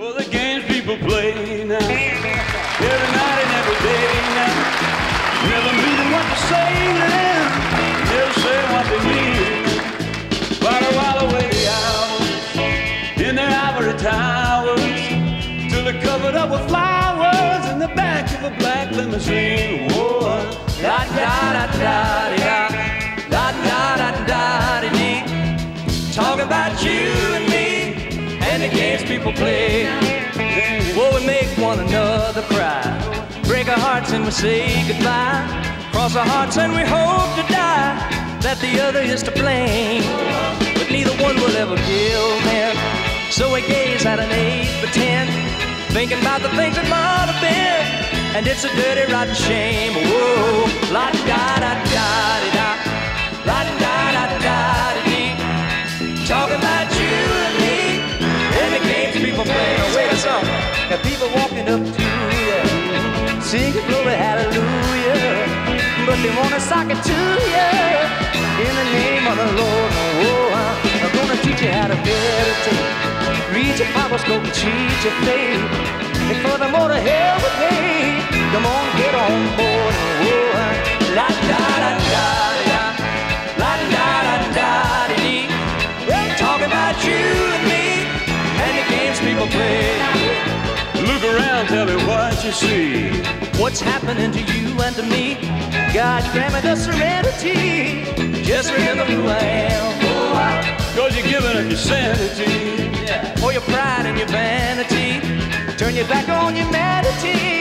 Well, the games people play now, every night and every day now, never meaning what to say now, never say what they mean. But a while away out in their ivory towers, till they're covered up with flowers in the back of a black limousine. Whoa, da da da da da da da da da da. Talk about you and me and the games people play. Whoa, we make one another cry, break our hearts and we say goodbye, cross our hearts and we hope to die that the other is to blame. But neither one will ever kill them, so we gaze at an 8 for 10, thinking about the things that might have been, and it's a dirty rotten shame. Whoa, la da da da da, la da da da da. Talking about you and me and the games people play. Wait a song, and people walking up to you, singing glory hallelujah, but they wanna sock it to you in the name of the Lord. Whoa, I'm gonna teach you how to meditate. Read your Bible, scope, cheat your faith. And furthermore, to hell with me. Come on, get on board. Oh, la da da da da, la da da da dee. We're talking about you and me and the games people play. Look around, tell me what you see. What's happening to you and to me? God granted us serenity. Just remember who I am. Oh, 'cause you're giving up your sanity, yeah, or your pride and your vanity, turn your back on humanity.